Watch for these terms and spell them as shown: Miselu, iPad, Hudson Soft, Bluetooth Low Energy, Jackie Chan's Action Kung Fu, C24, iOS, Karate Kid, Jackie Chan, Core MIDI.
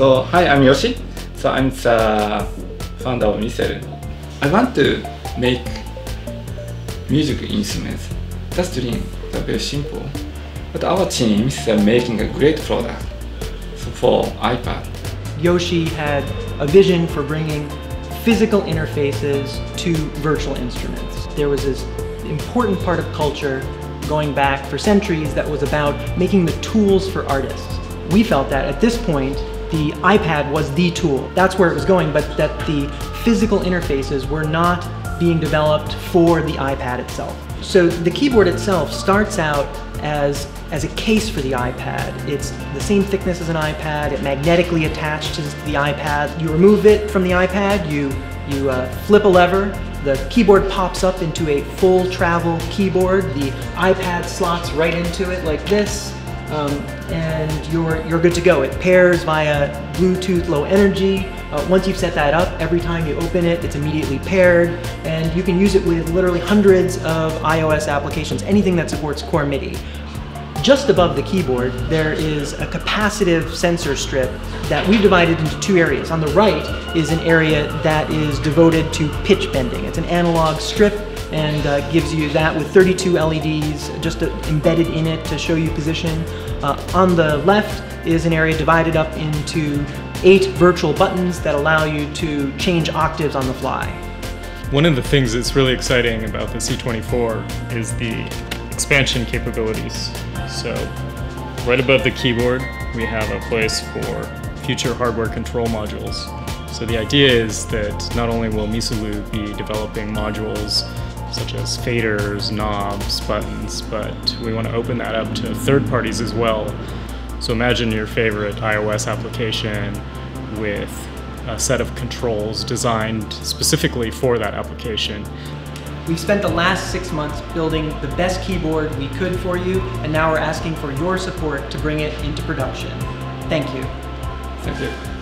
So hi, I'm Yoshi. So I'm the founder of Miselu. I want to make music instruments. That's dream. That's very simple. But our team is making a great product for iPad. Yoshi had a vision for bringing physical interfaces to virtual instruments. There was this important part of culture going back for centuries that was about making the tools for artists. We felt that at this point, the iPad was the tool. That's where it was going, but that the physical interfaces were not being developed for the iPad itself. So the keyboard itself starts out as a case for the iPad. It's the same thickness as an iPad. It magnetically attached to the iPad. You remove it from the iPad, you flip a lever, the keyboard pops up into a full travel keyboard. The iPad slots right into it like this, and you're good to go. It pairs via Bluetooth Low Energy. Once you've set that up, every time you open it, it's immediately paired, and you can use it with literally hundreds of iOS applications, anything that supports Core MIDI. Just above the keyboard, there is a capacitive sensor strip that we've divided into two areas. On the right is an area that is devoted to pitch bending. It's an analog strip and gives you that with 32 LEDs just embedded in it to show you position. On the left is an area divided up into 8 virtual buttons that allow you to change octaves on the fly. One of the things that's really exciting about the C24 is the expansion capabilities. So right above the keyboard, we have a place for future hardware control modules. So the idea is that not only will Miselu be developing modules such as faders, knobs, buttons, but we want to open that up to third parties as well. So imagine your favorite iOS application with a set of controls designed specifically for that application. We've spent the last 6 months building the best keyboard we could for you, and now we're asking for your support to bring it into production. Thank you. Thank you.